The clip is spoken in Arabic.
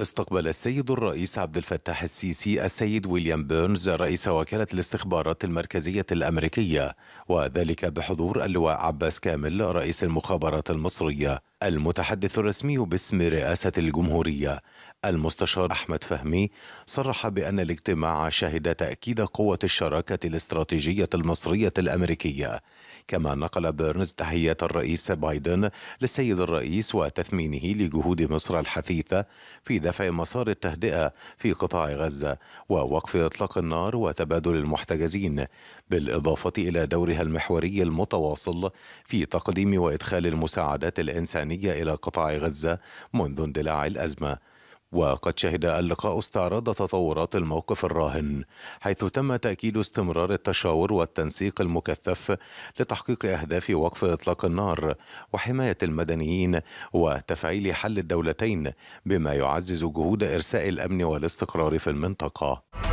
استقبل السيد الرئيس عبد الفتاح السيسي السيد ويليام بيرنز رئيس وكالة الاستخبارات المركزية الأمريكية، وذلك بحضور اللواء عباس كامل رئيس المخابرات المصرية، المتحدث الرسمي باسم رئاسة الجمهورية. المستشار أحمد فهمي صرح بأن الاجتماع شهد تأكيد قوة الشراكة الاستراتيجية المصرية الأمريكية، كما نقل بيرنز تحيات الرئيس بايدن للسيد الرئيس وتثمينه لجهود مصر الحثيثة في دفع مسار التهدئة في قطاع غزة ووقف إطلاق النار وتبادل المحتجزين، بالإضافة إلى دورها المحوري المتواصل في تقديم وإدخال المساعدات الإنسانية إلى قطاع غزة منذ اندلاع الأزمة. وقد شهد اللقاء استعراض تطورات الموقف الراهن، حيث تم تأكيد استمرار التشاور والتنسيق المكثف لتحقيق أهداف وقف إطلاق النار وحماية المدنيين وتفعيل حل الدولتين، بما يعزز جهود إرساء الأمن والاستقرار في المنطقة.